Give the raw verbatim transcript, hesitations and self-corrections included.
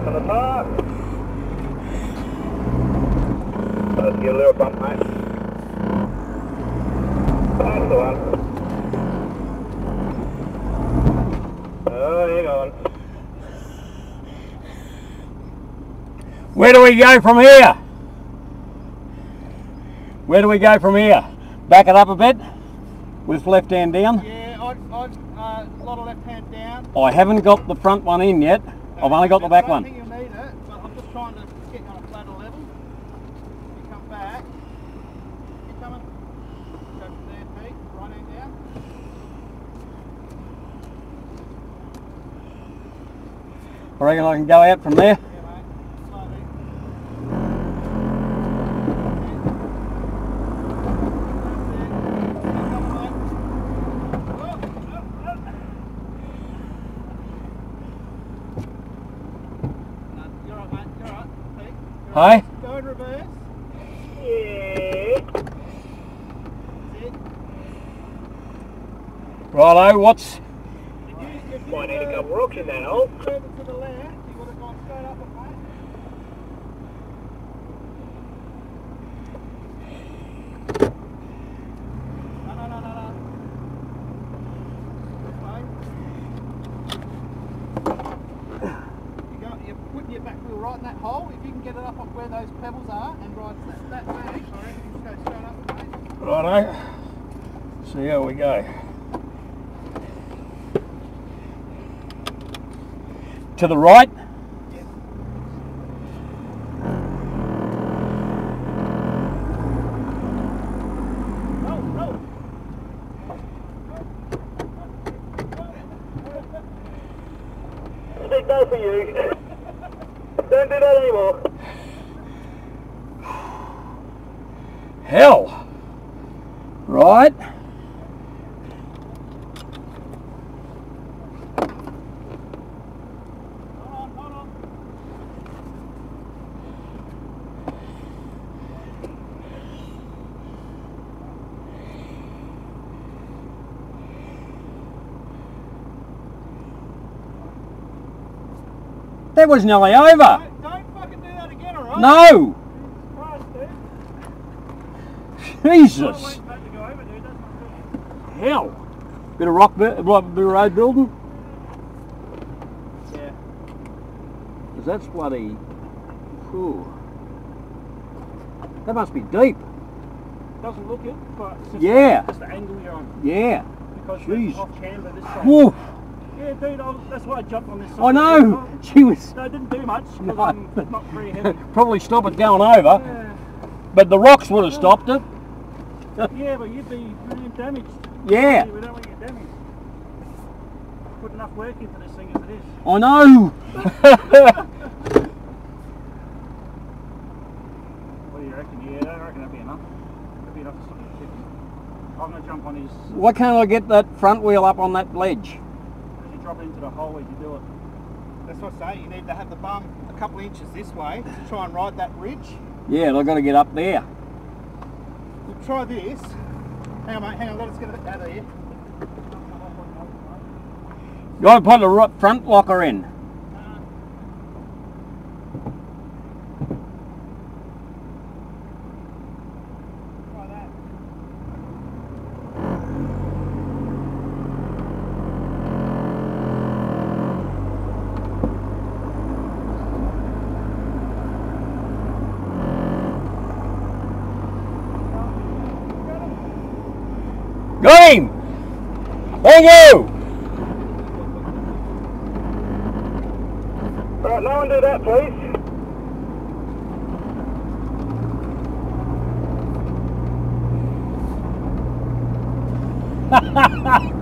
open the top. Let's get a little bump height. That's the one. Oh, hang on. Where do we go from here? Where do we go from here? Back it up a bit with left hand down? Yeah, I'd, I'd uh, a lot of left hand down. I haven't got the front one in yet. No, I've only got the back one. I don't think you need it, but I'm just trying to get on a flatter level. You come back. Keep coming. Go from there, Pete. Right hand down. I reckon I can go out from there. Hi. Go in reverse. Yeah. Righto, what's... If you, if you might need a couple rocks in that hole. Further to the left, you would have gone straight up and back. No, no, no, no, no. You're, going, you're putting your back wheel right in that hole. If you can get it up off where those pebbles are and ride that, that bag, I reckon you can go straight up the bank. Righto. See how we go. To the right? Yes. Roll, roll. I think that's for you. Don't do that anymore. Hell. Right. Hold on, hold on. That was nearly over. No! Jesus! Hell! Bit of rock, bit of road building? Yeah. Because that's bloody... Ooh. That must be deep. Doesn't look it, but it's just, yeah. Just the angle you're on. Yeah. Because you're off camber this time. Woo. Yeah, dude, I was, that's why I jumped on this side. I know! She was... No, it didn't do much, because no. I'm not very heavy. Probably stop it going over. Yeah. But the rocks would have stopped it. Yeah, but you'd be really damaged. Yeah. Yeah. We don't want to get damaged. Put enough work into this thing as it is. I know! What do you reckon? Yeah, I reckon that'd be enough. That'd be enough to stop it at fifty. I'm going to jump on his... Why can't I get that front wheel up on that ledge? Drop it into the hole as you do it. That's what I say, you need to have the bum a couple of inches this way to try and ride that ridge. Yeah, they've got to get up there. We'll try this. Hang on mate, hang on, let us get it out of here. You want to put the front locker in? Got him! On you! Right, no one do that, please. Ha ha ha!